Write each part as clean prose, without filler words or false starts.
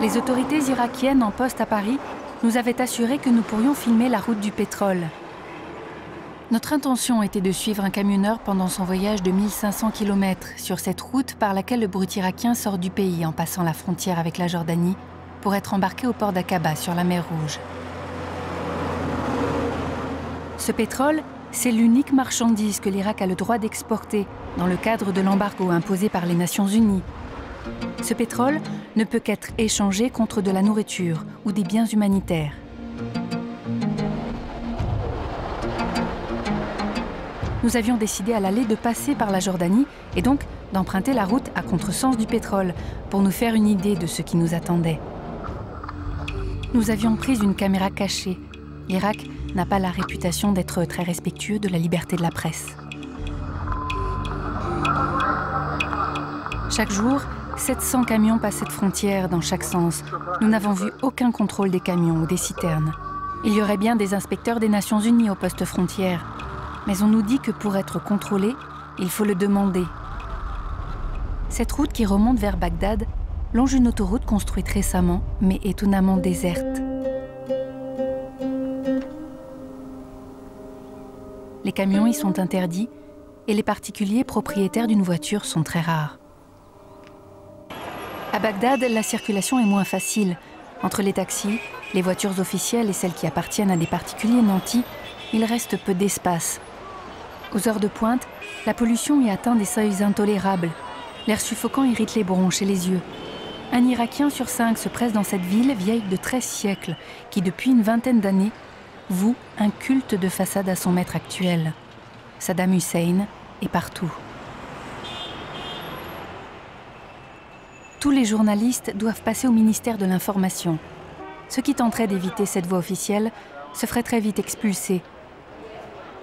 Les autorités irakiennes en poste à Paris nous avaient assuré que nous pourrions filmer la route du pétrole. Notre intention était de suivre un camionneur pendant son voyage de 1500 km sur cette route par laquelle le brut irakien sort du pays en passant la frontière avec la Jordanie pour être embarqué au port d'Aqaba sur la mer Rouge. Ce pétrole, c'est l'unique marchandise que l'Irak a le droit d'exporter dans le cadre de l'embargo imposé par les Nations Unies. Ce pétrole ne peut qu'être échangé contre de la nourriture ou des biens humanitaires. Nous avions décidé à l'aller de passer par la Jordanie et donc d'emprunter la route à contresens du pétrole pour nous faire une idée de ce qui nous attendait. Nous avions pris une caméra cachée. L'Irak n'a pas la réputation d'être très respectueux de la liberté de la presse. Chaque jour, 700 camions passent cette frontière dans chaque sens. Nous n'avons vu aucun contrôle des camions ou des citernes. Il y aurait bien des inspecteurs des Nations Unies au poste frontière, mais on nous dit que pour être contrôlé, il faut le demander. Cette route qui remonte vers Bagdad longe une autoroute construite récemment, mais étonnamment déserte. Les camions y sont interdits et les particuliers propriétaires d'une voiture sont très rares. À Bagdad, la circulation est moins facile. Entre les taxis, les voitures officielles et celles qui appartiennent à des particuliers nantis, il reste peu d'espace. Aux heures de pointe, la pollution y atteint des seuils intolérables. L'air suffocant irrite les bronches et les yeux. Un Irakien sur 5 se presse dans cette ville vieille de 13 siècles, qui depuis une vingtaine d'années voue un culte de façade à son maître actuel. Saddam Hussein est partout. Tous les journalistes doivent passer au ministère de l'Information. Ceux qui tenteraient d'éviter cette voie officielle se feraient très vite expulser.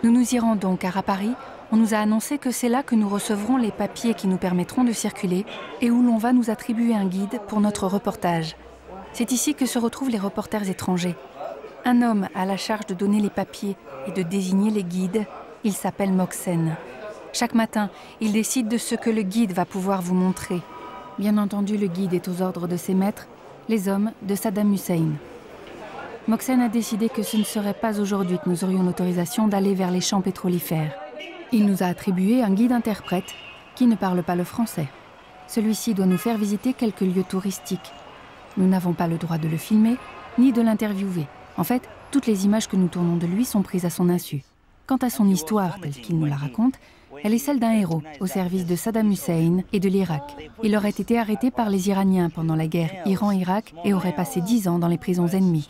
Nous nous irons donc car à Paris, on nous a annoncé que c'est là que nous recevrons les papiers qui nous permettront de circuler et où l'on va nous attribuer un guide pour notre reportage. C'est ici que se retrouvent les reporters étrangers. Un homme a la charge de donner les papiers et de désigner les guides. Il s'appelle Moxen. Chaque matin, il décide de ce que le guide va pouvoir vous montrer. Bien entendu, le guide est aux ordres de ses maîtres, les hommes de Saddam Hussein. Moxen a décidé que ce ne serait pas aujourd'hui que nous aurions l'autorisation d'aller vers les champs pétrolifères. Il nous a attribué un guide interprète qui ne parle pas le français. Celui-ci doit nous faire visiter quelques lieux touristiques. Nous n'avons pas le droit de le filmer ni de l'interviewer. En fait, toutes les images que nous tournons de lui sont prises à son insu. Quant à son histoire, telle qu'il nous la raconte, elle est celle d'un héros au service de Saddam Hussein et de l'Irak. Il aurait été arrêté par les Iraniens pendant la guerre Iran-Irak et aurait passé 10 ans dans les prisons ennemies.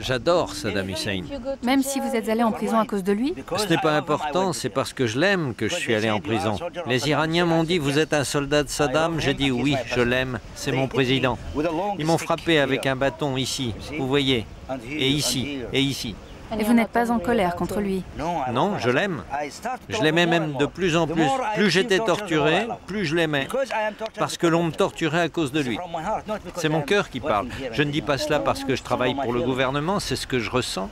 J'adore Saddam Hussein. Même si vous êtes allé en prison à cause de lui? Ce n'est pas important, c'est parce que je l'aime que je suis allé en prison. Les Iraniens m'ont dit « Vous êtes un soldat de Saddam ?» J'ai dit « Oui, je l'aime, c'est mon président. » Ils m'ont frappé avec un bâton ici, vous voyez, et ici, et ici. Et vous n'êtes pas en colère contre lui? Non, je l'aime. Je l'aimais même de plus en plus. Plus j'étais torturé, plus je l'aimais. Parce que l'on me torturait à cause de lui. C'est mon cœur qui parle. Je ne dis pas cela parce que je travaille pour le gouvernement, c'est ce que je ressens.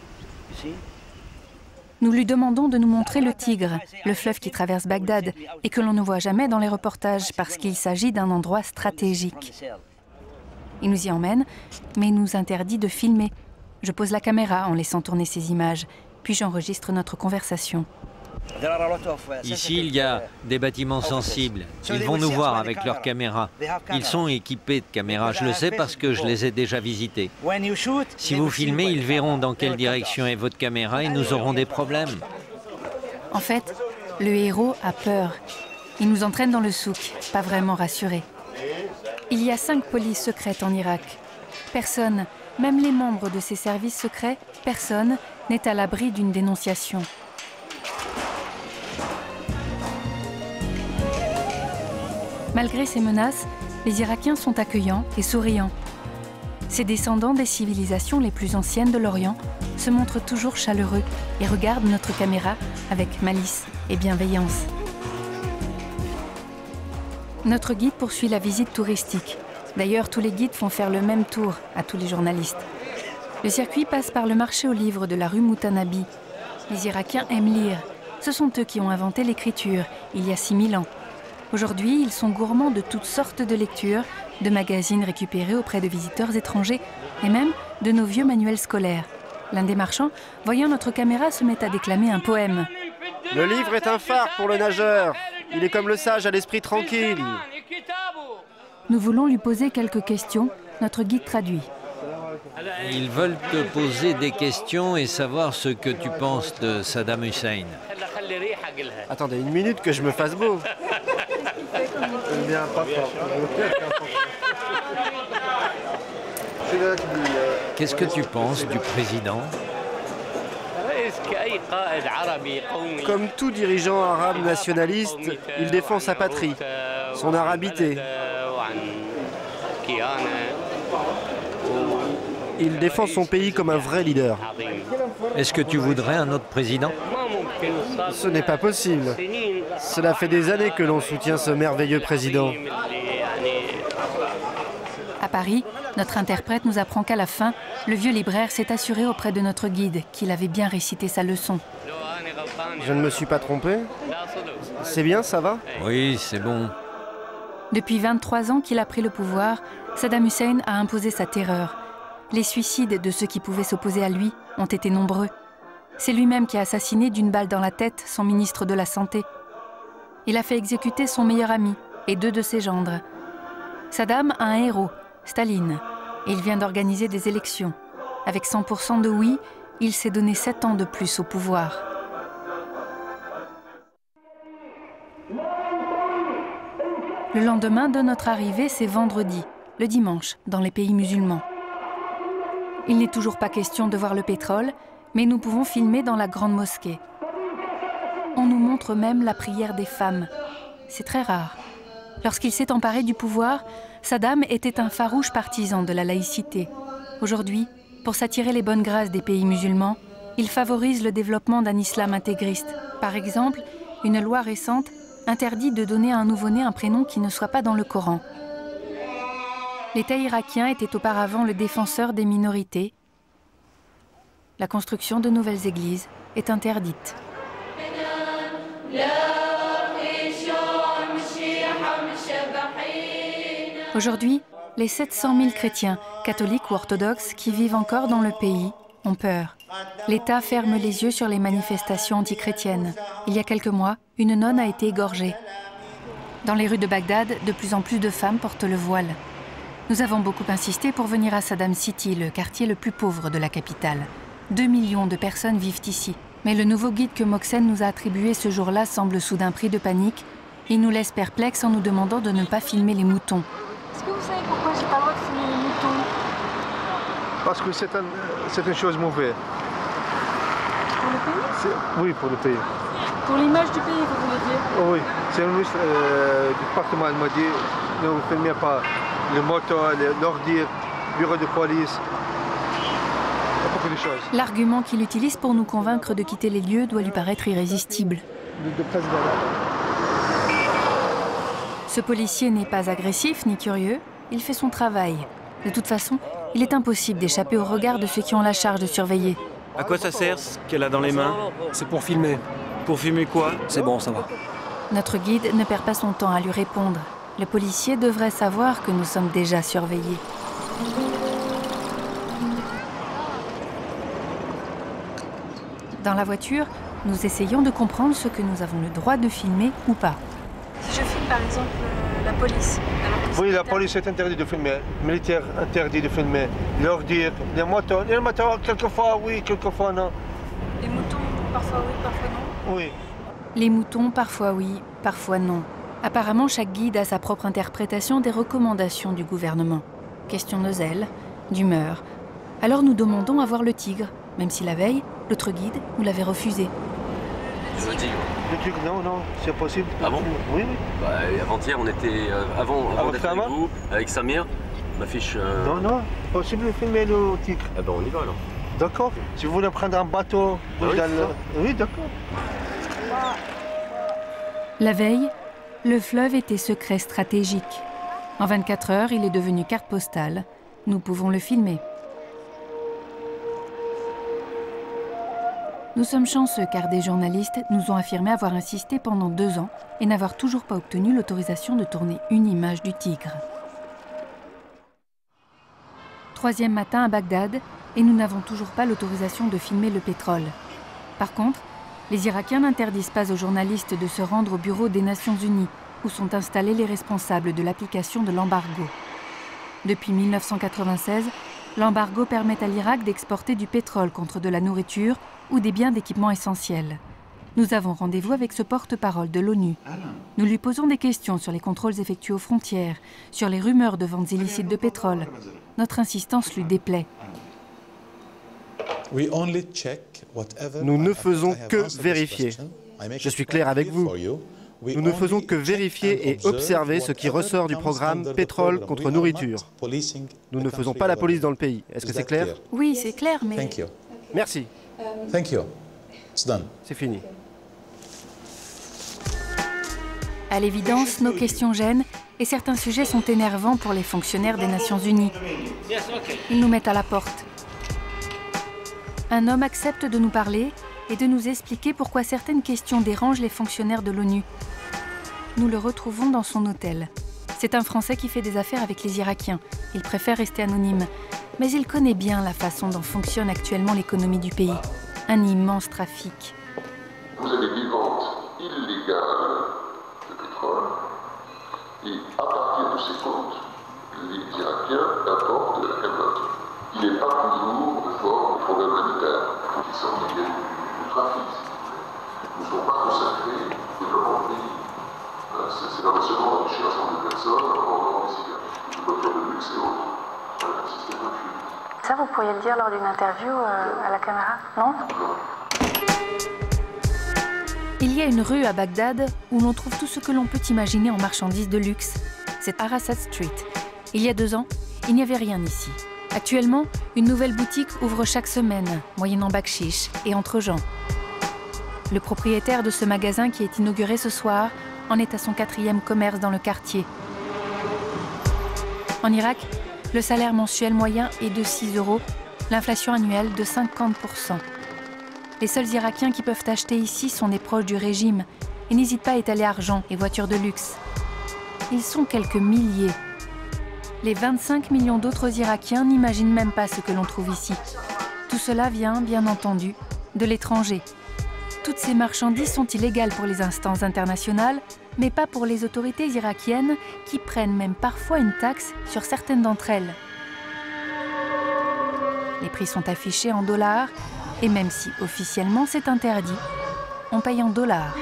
Nous lui demandons de nous montrer le Tigre, le fleuve qui traverse Bagdad, et que l'on ne voit jamais dans les reportages parce qu'il s'agit d'un endroit stratégique. Il nous y emmène, mais il nous interdit de filmer. Je pose la caméra en laissant tourner ces images, puis j'enregistre notre conversation. Ici, il y a des bâtiments sensibles. Ils vont nous voir avec leurs caméras. Ils sont équipés de caméras, je le sais parce que je les ai déjà visités. Si vous filmez, ils verront dans quelle direction est votre caméra et nous aurons des problèmes. En fait, le héros a peur. Il nous entraîne dans le souk, pas vraiment rassuré. Il y a 5 polices secrètes en Irak. Personne, même les membres de ces services secrets, personne n'est à l'abri d'une dénonciation. Malgré ces menaces, les Irakiens sont accueillants et souriants. Ces descendants des civilisations les plus anciennes de l'Orient se montrent toujours chaleureux et regardent notre caméra avec malice et bienveillance. Notre guide poursuit la visite touristique. D'ailleurs, tous les guides font faire le même tour à tous les journalistes. Le circuit passe par le marché aux livres de la rue Moutanabi. Les Irakiens aiment lire. Ce sont eux qui ont inventé l'écriture, il y a 6000 ans. Aujourd'hui, ils sont gourmands de toutes sortes de lectures, de magazines récupérés auprès de visiteurs étrangers et même de nos vieux manuels scolaires. L'un des marchands, voyant notre caméra, se met à déclamer un poème. « Le livre est un phare pour le nageur. Il est comme le sage à l'esprit tranquille. » Nous voulons lui poser quelques questions. Notre guide traduit. Ils veulent te poser des questions et savoir ce que tu penses de Saddam Hussein. Attendez une minute que je me fasse beau. Qu'est-ce que tu penses du président ? Comme tout dirigeant arabe nationaliste, il défend sa patrie, son arabité. Il défend son pays comme un vrai leader. Est-ce que tu voudrais un autre président ? Ce n'est pas possible. Cela fait des années que l'on soutient ce merveilleux président. À Paris, notre interprète nous apprend qu'à la fin, le vieux libraire s'est assuré auprès de notre guide qu'il avait bien récité sa leçon. Je ne me suis pas trompé. C'est bien, ça va ? Oui, c'est bon. Depuis 23 ans qu'il a pris le pouvoir, Saddam Hussein a imposé sa terreur. Les suicides de ceux qui pouvaient s'opposer à lui ont été nombreux. C'est lui-même qui a assassiné d'une balle dans la tête son ministre de la Santé. Il a fait exécuter son meilleur ami et deux de ses gendres. Saddam a un héros, Staline. Il vient d'organiser des élections. Avec 100% de oui, il s'est donné 7 ans de plus au pouvoir. Le lendemain de notre arrivée, c'est vendredi, le dimanche, dans les pays musulmans. Il n'est toujours pas question de voir le pétrole, mais nous pouvons filmer dans la grande mosquée. On nous montre même la prière des femmes. C'est très rare. Lorsqu'il s'est emparé du pouvoir, Saddam était un farouche partisan de la laïcité. Aujourd'hui, pour s'attirer les bonnes grâces des pays musulmans, il favorise le développement d'un islam intégriste. Par exemple, une loi récente interdit de donner à un nouveau-né un prénom qui ne soit pas dans le Coran. L'État irakien était auparavant le défenseur des minorités. La construction de nouvelles églises est interdite. Aujourd'hui, les 700 000 chrétiens, catholiques ou orthodoxes, qui vivent encore dans le pays, ont peur. L'État ferme les yeux sur les manifestations antichrétiennes. Il y a quelques mois, une nonne a été égorgée. Dans les rues de Bagdad, de plus en plus de femmes portent le voile. Nous avons beaucoup insisté pour venir à Saddam City, le quartier le plus pauvre de la capitale. 2 millions de personnes vivent ici. Mais le nouveau guide que Moxen nous a attribué ce jour-là semble soudain pris de panique. Il nous laisse perplexes en nous demandant de ne pas filmer les moutons. Est-ce que vous savez pourquoi j'ai pas le droit de filmer les moutons ? Parce que c'est une chose mauvaise. Pour le pays ? Oui, pour le pays. Pour l'image du pays, vous voulez dire ? Oh oui, c'est le ministre du département, il m'a dit ne vous filmez pas. Les moteurs, l'ordi, le bureau de police, beaucoup de choses. L'argument qu'il utilise pour nous convaincre de quitter les lieux doit lui paraître irrésistible. Ce policier n'est pas agressif ni curieux, il fait son travail. De toute façon, il est impossible d'échapper au regard de ceux qui ont la charge de surveiller. À quoi ça sert ce qu'elle a dans les mains? C'est pour filmer. Pour filmer quoi? C'est bon, ça va. Notre guide ne perd pas son temps à lui répondre. Le policier devrait savoir que nous sommes déjà surveillés. Dans la voiture, nous essayons de comprendre ce que nous avons le droit de filmer ou pas. Si je filme par exemple la police... Oui, la police est interdite de filmer, militaire interdit de filmer, leur dire, les motos, quelquefois oui, quelquefois non. Les moutons, parfois oui, parfois non. Oui. Les moutons, parfois oui, parfois non. Apparemment, chaque guide a sa propre interprétation des recommandations du gouvernement. Question de zèle, d'humeur. Alors nous demandons à voir le tigre, même si la veille, l'autre guide nous l'avait refusé. Le tigre ? Le tigre, non, non, c'est possible. Ah bon ? Oui, oui. Bah, avant-hier, on était, avant d'être avec vous, avec Samir, ma fiche... Non, non, possible de filmer le tigre. Ah ben, on y va alors. D'accord. Si vous voulez prendre un bateau... Ah oui, oui, d'accord. La veille, le fleuve était secret stratégique. En 24 heures, il est devenu carte postale. Nous pouvons le filmer. Nous sommes chanceux car des journalistes nous ont affirmé avoir insisté pendant 2 ans et n'avoir toujours pas obtenu l'autorisation de tourner une image du Tigre. 3e matin à Bagdad et nous n'avons toujours pas l'autorisation de filmer le pétrole. Par contre, les Irakiens n'interdisent pas aux journalistes de se rendre au bureau des Nations Unies où sont installés les responsables de l'application de l'embargo. Depuis 1996, l'embargo permet à l'Irak d'exporter du pétrole contre de la nourriture ou des biens d'équipement essentiels. Nous avons rendez-vous avec ce porte-parole de l'ONU. Nous lui posons des questions sur les contrôles effectués aux frontières, sur les rumeurs de ventes illicites de pétrole. Notre insistance lui déplaît. Nous ne faisons que vérifier. Je suis clair avec vous. Nous ne faisons que vérifier et observer ce qui ressort du programme pétrole contre nourriture. Nous ne faisons pas la police dans le pays. Est-ce que c'est clair? Oui, c'est clair, mais... Merci. C'est fini. À l'évidence, nos questions gênent et certains sujets sont énervants pour les fonctionnaires des Nations Unies. Ils nous mettent à la porte. Un homme accepte de nous parler et de nous expliquer pourquoi certaines questions dérangent les fonctionnaires de l'ONU. Nous le retrouvons dans son hôtel. C'est un Français qui fait des affaires avec les Irakiens. Il préfère rester anonyme, mais il connaît bien la façon dont fonctionne actuellement l'économie du pays. Un immense trafic. Vous avez des ventes illégales de pétrole et à partir de ces comptes, les Irakiens apportent de la camelote. Il n'est pas toujours de forme de problème humanitaire qui s'en vient du trafic. Ils ne sont pas consacrés au développement du pays. C'est dans le second enrichir un certain nombre de personnes en vendant des cigarettes, des voitures de luxe et autres. Voilà, un système de fuite. Ça, vous pourriez le dire lors d'une interview à la caméra, non? Il y a une rue à Bagdad où l'on trouve tout ce que l'on peut imaginer en marchandises de luxe. C'est Arasat Street. Il y a 2 ans, il n'y avait rien ici. Actuellement, une nouvelle boutique ouvre chaque semaine, moyennant bakchich et entre gens. Le propriétaire de ce magasin qui est inauguré ce soir en est à son 4e commerce dans le quartier. En Irak, le salaire mensuel moyen est de 6 €, l'inflation annuelle de 50 %. Les seuls Irakiens qui peuvent acheter ici sont des proches du régime et n'hésitent pas à étaler argent et voitures de luxe. Ils sont quelques milliers. Les 25 millions d'autres Irakiens n'imaginent même pas ce que l'on trouve ici. Tout cela vient, bien entendu, de l'étranger. Toutes ces marchandises sont illégales pour les instances internationales, mais pas pour les autorités irakiennes qui prennent même parfois une taxe sur certaines d'entre elles. Les prix sont affichés en dollars et même si officiellement c'est interdit, on paye en dollars.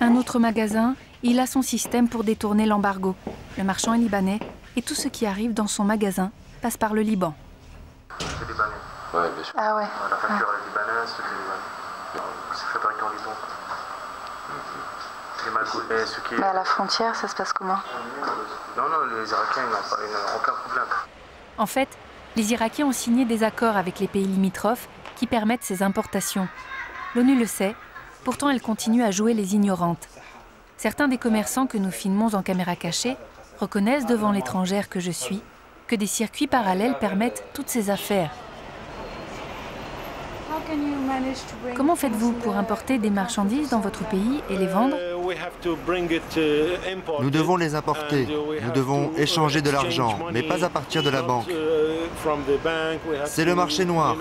Un autre magasin, il a son système pour détourner l'embargo. Le marchand est libanais et tout ce qui arrive dans son magasin passe par le Liban. Ouais, bien sûr. Ah ouais. La facture est libanaise, c'est fabriqué en Liban. C'est mal coupé, ce qui... Mais à la frontière, ça se passe comment? Non, non, les Irakiens n'ont aucun problème. En fait, les Irakiens ont signé des accords avec les pays limitrophes qui permettent ces importations. L'ONU le sait, pourtant elle continue à jouer les ignorantes. Certains des commerçants que nous filmons en caméra cachée reconnaissent devant l'étrangère que je suis que des circuits parallèles permettent toutes ces affaires. Comment faites-vous pour importer des marchandises dans votre pays et les vendre? Nous devons les importer, nous devons échanger de l'argent, mais pas à partir de la banque. C'est le marché noir.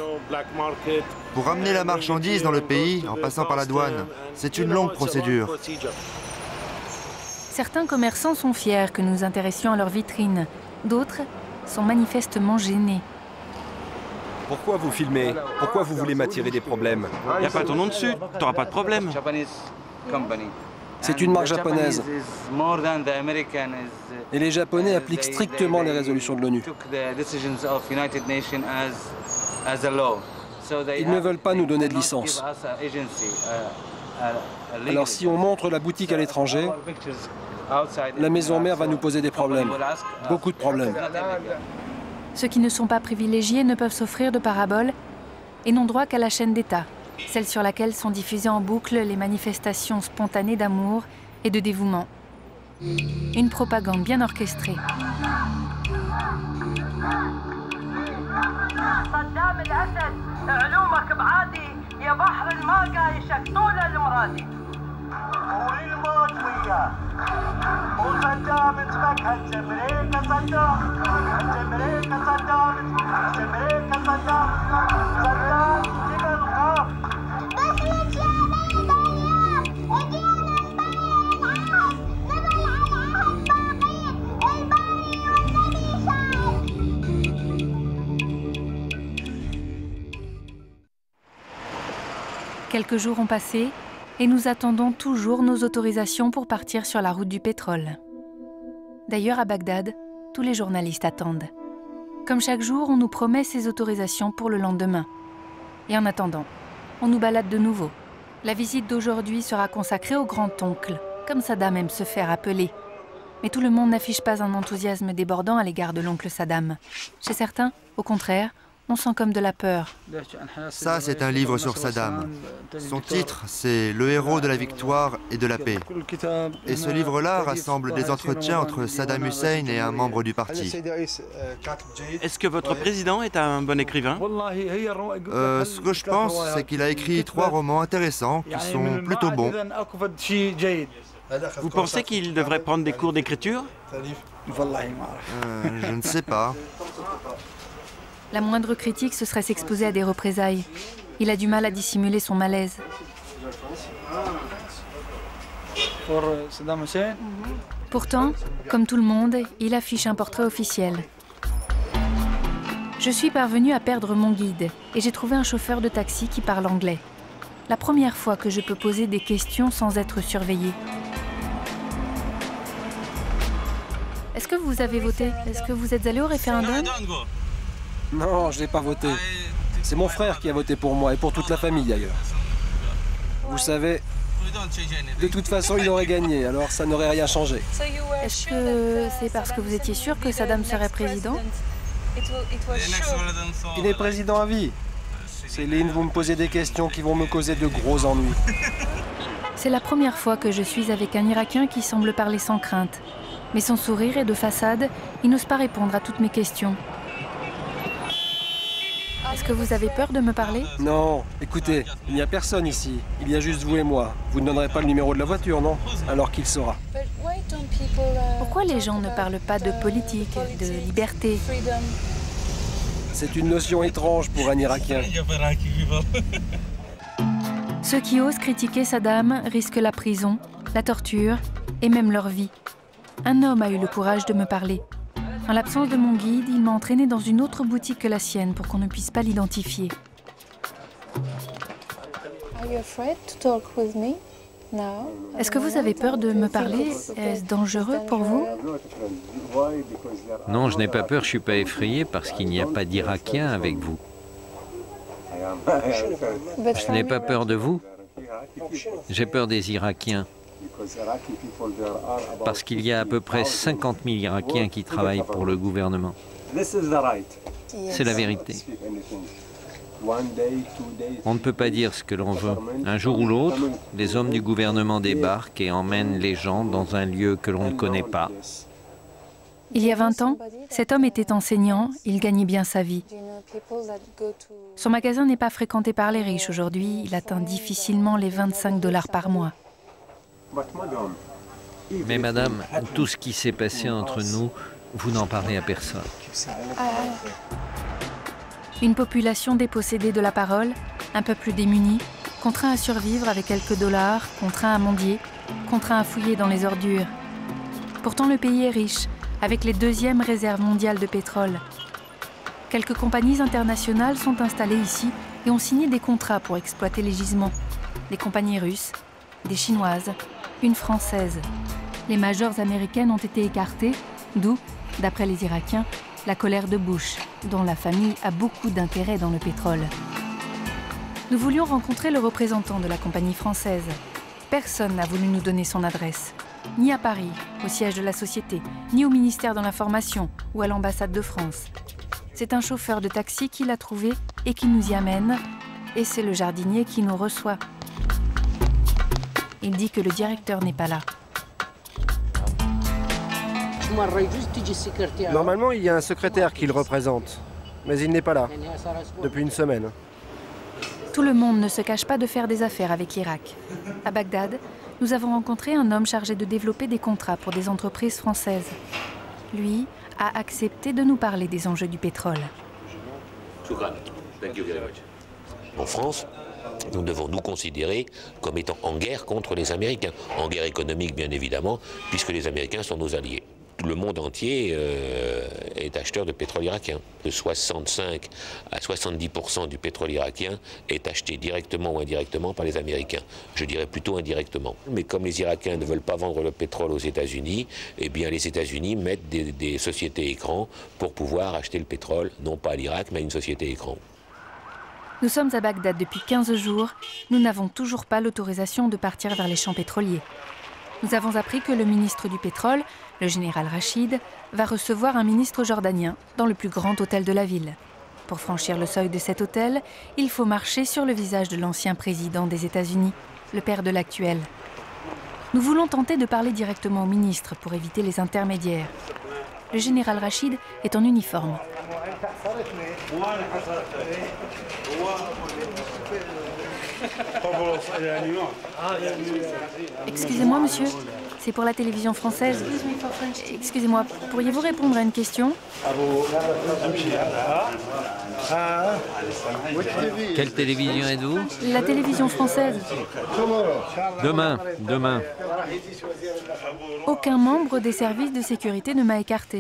Pour amener la marchandise dans le pays, en passant par la douane, c'est une longue procédure. Certains commerçants sont fiers que nous nous intéressions à leur vitrine. D'autres sont manifestement gênés. Pourquoi vous filmez? Pourquoi vous voulez m'attirer des problèmes? Il n'y a pas ton nom dessus, tu n'auras pas de problème. C'est une marque japonaise. Et les Japonais appliquent strictement les résolutions de l'ONU. Ils ne veulent pas nous donner de licence. Alors si on montre la boutique à l'étranger, la maison mère va nous poser des problèmes, beaucoup de problèmes. Ceux qui ne sont pas privilégiés ne peuvent s'offrir de paraboles et n'ont droit qu'à la chaîne d'État, celle sur laquelle sont diffusées en boucle les manifestations spontanées d'amour et de dévouement. Une propagande bien orchestrée. صدام الأسد علومك بعادي يا بحر الما قايشك طول المرادي طول الموت وياه وصدام تفكها التمريكة صدام التمريكة صدام التمريكة صدام صدام تبقى القاف بس نتلابي ضيام اجينا نبايع العهد نبل على العهد باقي الباقي والنبي شاهد. Quelques jours ont passé et nous attendons toujours nos autorisations pour partir sur la route du pétrole. D'ailleurs, à Bagdad, tous les journalistes attendent. Comme chaque jour, on nous promet ces autorisations pour le lendemain. Et en attendant, on nous balade de nouveau. La visite d'aujourd'hui sera consacrée au grand-oncle, comme Saddam aime se faire appeler. Mais tout le monde n'affiche pas un enthousiasme débordant à l'égard de l'oncle Saddam. Chez certains, au contraire, on sent comme de la peur. Ça, c'est un livre sur Saddam. Son titre, c'est « Le héros de la victoire et de la paix ». Et ce livre-là rassemble des entretiens entre Saddam Hussein et un membre du parti. Est-ce que votre président est un bon écrivain? Ce que je pense, c'est qu'il a écrit 3 romans intéressants qui sont plutôt bons. Vous pensez qu'il devrait prendre des cours d'écriture? Je ne sais pas. La moindre critique, ce serait s'exposer à des représailles. Il a du mal à dissimuler son malaise. Pourtant, comme tout le monde, il affiche un portrait officiel. Je suis parvenue à perdre mon guide et j'ai trouvé un chauffeur de taxi qui parle anglais. La première fois que je peux poser des questions sans être surveillée. Est-ce que vous avez voté? Est-ce que vous êtes allé au référendum? Non, je n'ai pas voté. C'est mon frère qui a voté pour moi et pour toute la famille d'ailleurs. Vous savez, de toute façon, il aurait gagné, alors ça n'aurait rien changé. Est-ce que c'est parce que vous étiez sûr que Saddam serait président? Il est président à vie. Céline, vous me posez des questions qui vont me causer de gros ennuis. C'est la première fois que je suis avec un Irakien qui semble parler sans crainte. Mais son sourire est de façade, il n'ose pas répondre à toutes mes questions. Est-ce que vous avez peur de me parler? Non, écoutez, il n'y a personne ici. Il y a juste vous et moi. Vous ne donnerez pas le numéro de la voiture, non? Alors qu'il saura. Pourquoi les gens ne parlent pas de politique, de liberté? C'est une notion étrange pour un Irakien. Ceux qui osent critiquer Saddam risquent la prison, la torture et même leur vie. Un homme a eu le courage de me parler. En l'absence de mon guide, il m'a entraîné dans une autre boutique que la sienne pour qu'on ne puisse pas l'identifier. Est-ce que vous avez peur de me parler? Est-ce dangereux pour vous? Non, je n'ai pas peur, je ne suis pas effrayé parce qu'il n'y a pas d'Irakien avec vous. Je n'ai pas peur de vous. J'ai peur des Irakiens. Parce qu'il y a à peu près 50 000 Irakiens qui travaillent pour le gouvernement. C'est la vérité. On ne peut pas dire ce que l'on veut. Un jour ou l'autre, les hommes du gouvernement débarquent et emmènent les gens dans un lieu que l'on ne connaît pas. Il y a 20 ans, cet homme était enseignant, il gagnait bien sa vie. Son magasin n'est pas fréquenté par les riches. Aujourd'hui, il atteint difficilement les 25 $ par mois. Mais madame, tout ce qui s'est passé entre nous, vous n'en parlez à personne. Une population dépossédée de la parole, un peuple démuni, contraint à survivre avec quelques dollars, contraint à mendier, contraint à fouiller dans les ordures. Pourtant le pays est riche, avec les 2e réserves mondiales de pétrole. Quelques compagnies internationales sont installées ici et ont signé des contrats pour exploiter les gisements. Des compagnies russes, des chinoises, une française. Les majors américaines ont été écartées, d'où, d'après les Irakiens, la colère de Bush, dont la famille a beaucoup d'intérêt dans le pétrole. Nous voulions rencontrer le représentant de la compagnie française. Personne n'a voulu nous donner son adresse, ni à Paris, au siège de la société, ni au ministère de l'Information ou à l'ambassade de France. C'est un chauffeur de taxi qui l'a trouvé et qui nous y amène, et c'est le jardinier qui nous reçoit. Il dit que le directeur n'est pas là. Normalement, il y a un secrétaire qui le représente. mais il n'est pas là, depuis une semaine. Tout le monde ne se cache pas de faire des affaires avec l'Irak. À Bagdad, nous avons rencontré un homme chargé de développer des contrats pour des entreprises françaises. Lui a accepté de nous parler des enjeux du pétrole. En France, nous devons nous considérer comme étant en guerre contre les Américains. En guerre économique, bien évidemment, puisque les Américains sont nos alliés. Le monde entier est acheteur de pétrole irakien. De 65 à 70% du pétrole irakien est acheté directement ou indirectement par les Américains. Je dirais plutôt indirectement. Mais comme les Irakiens ne veulent pas vendre le pétrole aux États-Unis, eh bien les États-Unis mettent des sociétés écrans pour pouvoir acheter le pétrole, non pas à l'Irak, mais à une société écran. Nous sommes à Bagdad depuis 15 jours. Nous n'avons toujours pas l'autorisation de partir vers les champs pétroliers. Nous avons appris que le ministre du pétrole, le général Rachid, va recevoir un ministre jordanien dans le plus grand hôtel de la ville. Pour franchir le seuil de cet hôtel, il faut marcher sur le visage de l'ancien président des États-Unis, le père de l'actuel. Nous voulons tenter de parler directement au ministre pour éviter les intermédiaires. Le général Rachid est en uniforme. Excusez-moi, monsieur, c'est pour la télévision française. Excusez-moi, pourriez-vous répondre à une question? Quelle télévision êtes-vous? La télévision française. Demain. Aucun membre des services de sécurité ne m'a écarté.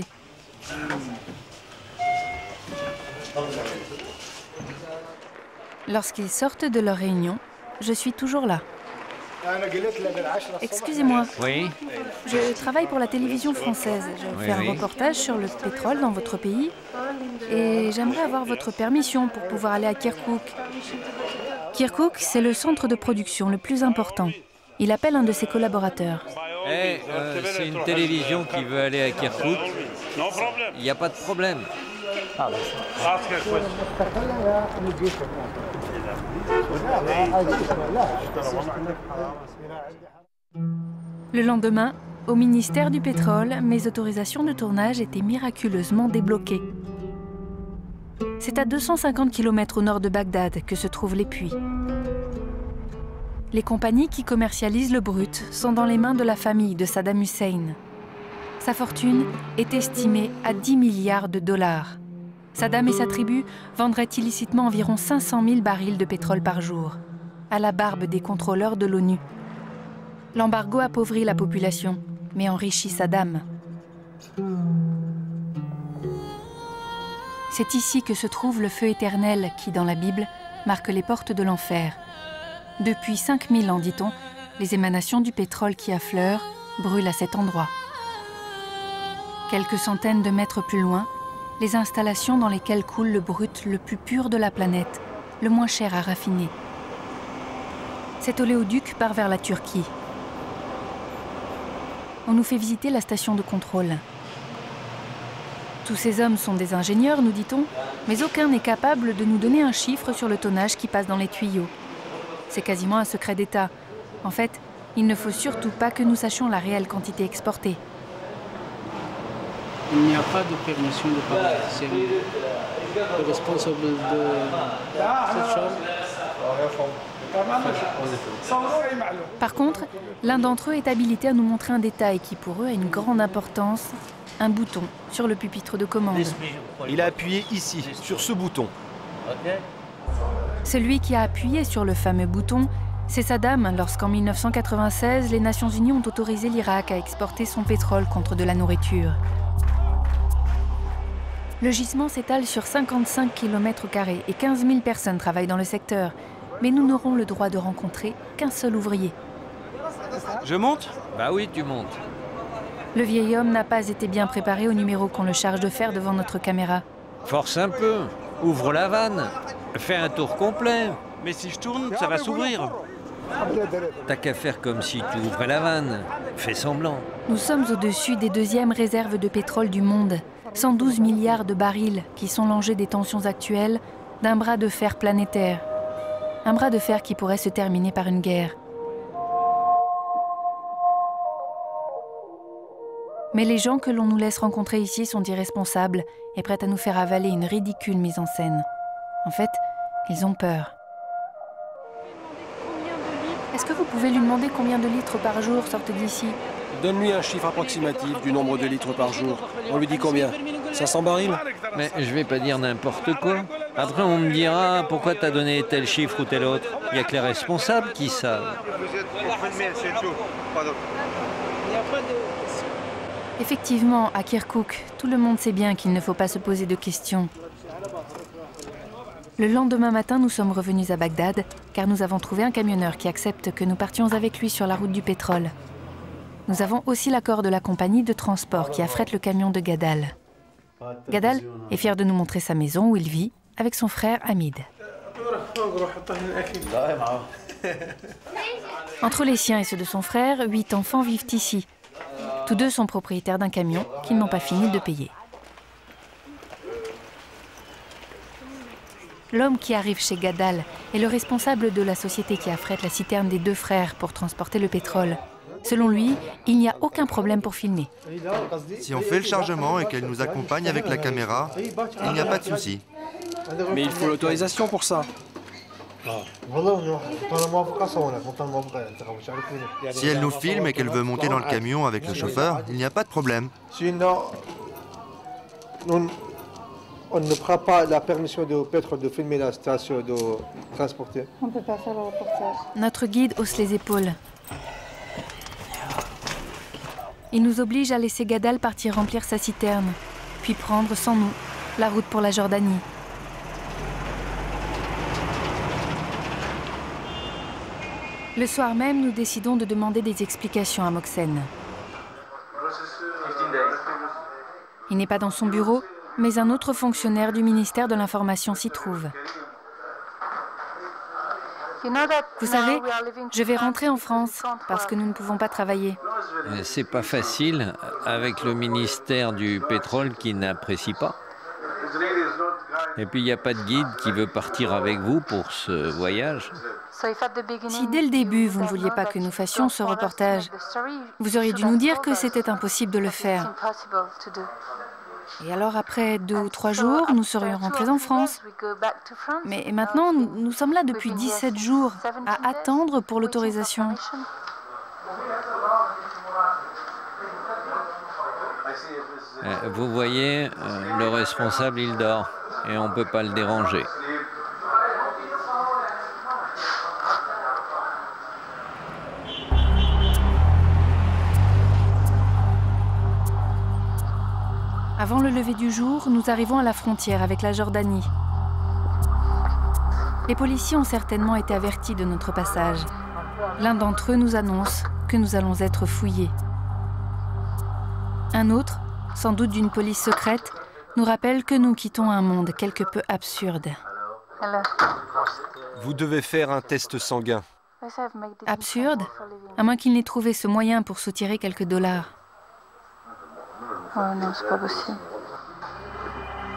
Lorsqu'ils sortent de leur réunion, je suis toujours là. Excusez-moi. Oui. Je travaille pour la télévision française. Je fais un reportage sur le pétrole dans votre pays et j'aimerais avoir votre permission pour pouvoir aller à Kirkuk. Kirkuk, c'est le centre de production le plus important. Il appelle un de ses collaborateurs. Hey, c'est une télévision qui veut aller à Kirkuk. Il n'y a pas de problème. Le lendemain, au ministère du Pétrole, mes autorisations de tournage étaient miraculeusement débloquées. C'est à 250 km au nord de Bagdad que se trouvent les puits. Les compagnies qui commercialisent le brut sont dans les mains de la famille de Saddam Hussein. Sa fortune est estimée à 10 milliards de dollars. Saddam et sa tribu vendraient illicitement environ 500 000 barils de pétrole par jour, à la barbe des contrôleurs de l'ONU. L'embargo appauvrit la population, mais enrichit Saddam. C'est ici que se trouve le feu éternel qui, dans la Bible, marque les portes de l'enfer. Depuis 5000 ans, dit-on, les émanations du pétrole qui affleurent brûlent à cet endroit. Quelques centaines de mètres plus loin, les installations dans lesquelles coule le brut le plus pur de la planète, le moins cher à raffiner. Cet oléoduc part vers la Turquie. On nous fait visiter la station de contrôle. Tous ces hommes sont des ingénieurs, nous dit-on, mais aucun n'est capable de nous donner un chiffre sur le tonnage qui passe dans les tuyaux. C'est quasiment un secret d'État. En fait, il ne faut surtout pas que nous sachions la réelle quantité exportée. Il n'y a pas de permission de parler. C'est le responsable de cette chose. Par contre, l'un d'entre eux est habilité à nous montrer un détail qui, pour eux, a une grande importance, un bouton sur le pupitre de commande. Il a appuyé ici, sur ce bouton. Celui qui a appuyé sur le fameux bouton, c'est Saddam, lorsqu'en 1996, les Nations Unies ont autorisé l'Irak à exporter son pétrole contre de la nourriture. Le gisement s'étale sur 55 km² et 15 000 personnes travaillent dans le secteur. Mais nous n'aurons le droit de rencontrer qu'un seul ouvrier. Je monte? Bah oui, tu montes. Le vieil homme n'a pas été bien préparé au numéro qu'on le charge de faire devant notre caméra. Force un peu, ouvre la vanne, fais un tour complet. Mais si je tourne, ça va s'ouvrir. T'as qu'à faire comme si tu ouvrais la vanne, fais semblant. Nous sommes au-dessus des deuxièmes réserves de pétrole du monde. 112 milliards de barils qui sont l'enjeu des tensions actuelles d'un bras de fer planétaire. Un bras de fer qui pourrait se terminer par une guerre. Mais les gens que l'on nous laisse rencontrer ici sont irresponsables et prêts à nous faire avaler une ridicule mise en scène. En fait, ils ont peur. Est-ce que vous pouvez lui demander combien de litres par jour sortent d'ici? Donne-lui un chiffre approximatif du nombre de litres par jour. On lui dit combien? 500 barils? Mais je vais pas dire n'importe quoi. Après on me dira pourquoi t'as donné tel chiffre ou tel autre. Il n'y a que les responsables qui savent. Effectivement, à Kirkuk, tout le monde sait bien qu'il ne faut pas se poser de questions. Le lendemain matin, nous sommes revenus à Bagdad, car nous avons trouvé un camionneur qui accepte que nous partions avec lui sur la route du pétrole. Nous avons aussi l'accord de la compagnie de transport qui affrète le camion de Gadal. Gadal est fier de nous montrer sa maison où il vit, avec son frère Hamid. Entre les siens et ceux de son frère, 8 enfants vivent ici. Tous deux sont propriétaires d'un camion qu'ils n'ont pas fini de payer. L'homme qui arrive chez Gadal est le responsable de la société qui affrète la citerne des deux frères pour transporter le pétrole. Selon lui, il n'y a aucun problème pour filmer. Si on fait le chargement et qu'elle nous accompagne avec la caméra, il n'y a pas de souci. Mais il faut l'autorisation pour ça. Si elle nous filme et qu'elle veut monter dans le camion avec le chauffeur, il n'y a pas de problème. On ne prend pas la permission de Petre de filmer la station de transporter. On ne peut pas faire le reportage. Notre guide hausse les épaules. Il nous oblige à laisser Gadal partir remplir sa citerne, puis prendre, sans nous, la route pour la Jordanie. Le soir même, nous décidons de demander des explications à Moxen. Il n'est pas dans son bureau, mais un autre fonctionnaire du ministère de l'Information s'y trouve. Vous savez, je vais rentrer en France parce que nous ne pouvons pas travailler. C'est pas facile avec le ministère du pétrole qui n'apprécie pas. Et puis il n'y a pas de guide qui veut partir avec vous pour ce voyage. Si dès le début vous ne vouliez pas que nous fassions ce reportage, vous auriez dû nous dire que c'était impossible de le faire. Et alors, après 2 ou 3 jours, nous serions rentrés en France. Mais maintenant, nous sommes là depuis 17 jours à attendre pour l'autorisation. Vous voyez, le responsable, il dort et on ne peut pas le déranger. Avant le lever du jour, nous arrivons à la frontière avec la Jordanie. Les policiers ont certainement été avertis de notre passage. L'un d'entre eux nous annonce que nous allons être fouillés. Un autre, sans doute d'une police secrète, nous rappelle que nous quittons un monde quelque peu absurde. Vous devez faire un test sanguin. Absurde? À moins qu'il n'ait trouvé ce moyen pour soutirer quelques dollars. Oh non, c'est pas possible.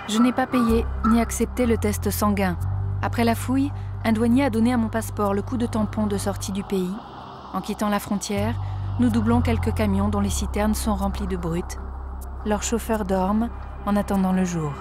Je n'ai pas payé ni accepté le test sanguin. Après la fouille, un douanier a donné à mon passeport le coup de tampon de sortie du pays. En quittant la frontière, nous doublons quelques camions dont les citernes sont remplies de brutes. Leurs chauffeurs dorment en attendant le jour.